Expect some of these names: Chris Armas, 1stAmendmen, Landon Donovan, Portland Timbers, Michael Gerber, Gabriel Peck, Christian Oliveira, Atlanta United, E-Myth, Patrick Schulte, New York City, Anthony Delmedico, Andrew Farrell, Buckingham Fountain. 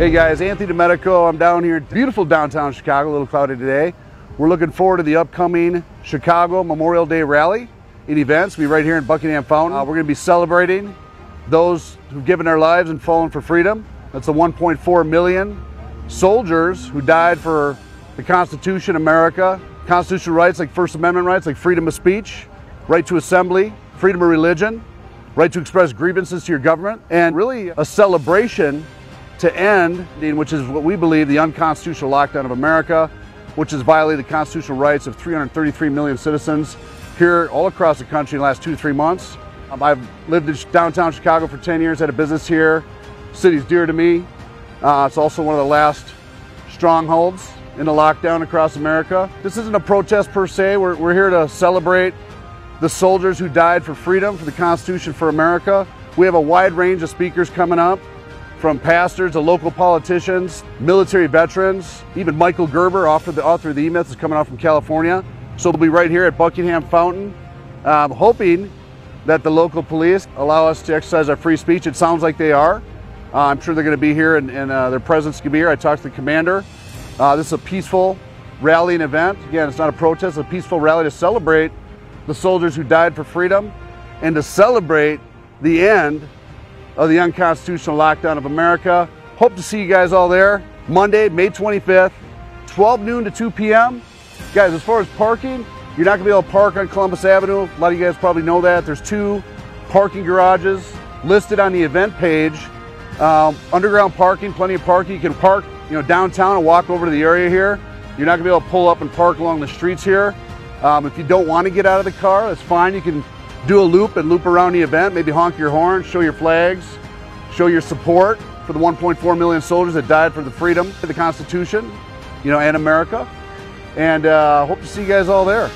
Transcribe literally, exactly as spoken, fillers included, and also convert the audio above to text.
Hey guys, Anthony Delmedico. I'm down here in beautiful downtown Chicago, a little cloudy today. We're looking forward to the upcoming Chicago Memorial Day Rally and events. We'll be right here in Buckingham Fountain. Uh, we're going to be celebrating those who've given their lives and fallen for freedom. That's the one point four million soldiers who died for the Constitution, America. Constitutional rights like First Amendment rights, like freedom of speech, right to assembly, freedom of religion, right to express grievances to your government, and really a celebration to end, which is what we believe, the unconstitutional lockdown of America, which has violated the constitutional rights of three hundred thirty-three million citizens here all across the country in the last two to three months. Um, I've lived in downtown Chicago for ten years, had a business here. The city's dear to me. Uh, it's also one of the last strongholds in the lockdown across America. This isn't a protest per se. We're, we're here to celebrate the soldiers who died for freedom, for the Constitution, for America. We have a wide range of speakers coming up, from pastors to local politicians, military veterans, even Michael Gerber, author of the, author of the E-Myth, is coming out from California. So we'll be right here at Buckingham Fountain, um, hoping that the local police allow us to exercise our free speech. It sounds like they are. Uh, I'm sure they're gonna be here and, and uh, their presence can be here. I talked to the commander. Uh, this is a peaceful rallying event. Again, it's not a protest, it's a peaceful rally to celebrate the soldiers who died for freedom and to celebrate the end of the unconstitutional lockdown of America. Hope to see you guys all there Monday, May twenty-fifth, twelve noon to two p m Guys, as far as parking, you're not gonna be able to park on Columbus Avenue. A lot of you guys probably know that. There's two parking garages listed on the event page. Um, underground parking, plenty of parking. You can park, you know, downtown and walk over to the area here. You're not gonna be able to pull up and park along the streets here. Um, if you don't want to get out of the car, that's fine. You can do a loop and loop around the event, maybe honk your horn, show your flags, show your support for the one point four million soldiers that died for the freedom of the Constitution, you know, and America. And uh, hope to see you guys all there.